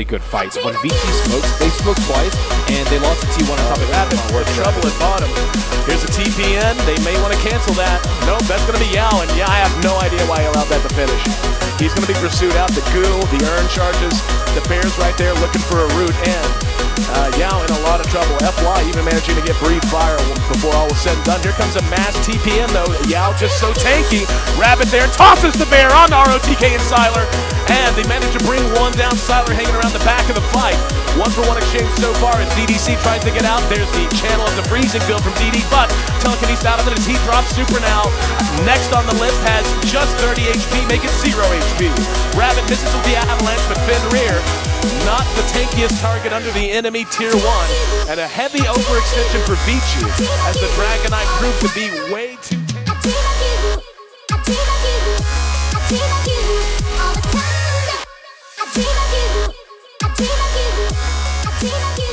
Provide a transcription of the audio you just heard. really good fights. When VT smokes, they smoked twice, and they lost to T1 on top of that. We're trouble at bottom. Here's a TPN. They may want to cancel that. Nope, that's going to be Yao, and yeah, I have no idea why he allowed that to finish. He's going to be pursued out. The goo, the urn charges, the bear's right there looking for a root, and Yao in a lot of trouble. FY even managing to get brief fire before all was said and done. Here comes a mass TPN, though. Yao just so tanky. Rabbit there tosses the bear on ROTK and Sylar, and they managed to bring one down. Sylar hanging around the back of the fight. 1-for-1 exchange so far as DDC tries to get out. There's the channel of the freezing field from DD, but Telekinesis out of it as he drops Super now. Next on the list has just 30 HP, making 0 HP. Rabbit misses with the avalanche, but Fenrir, not the tankiest target under the enemy tier 1, and a heavy overextension for Vici as the Dragonite proved to be way too tanky.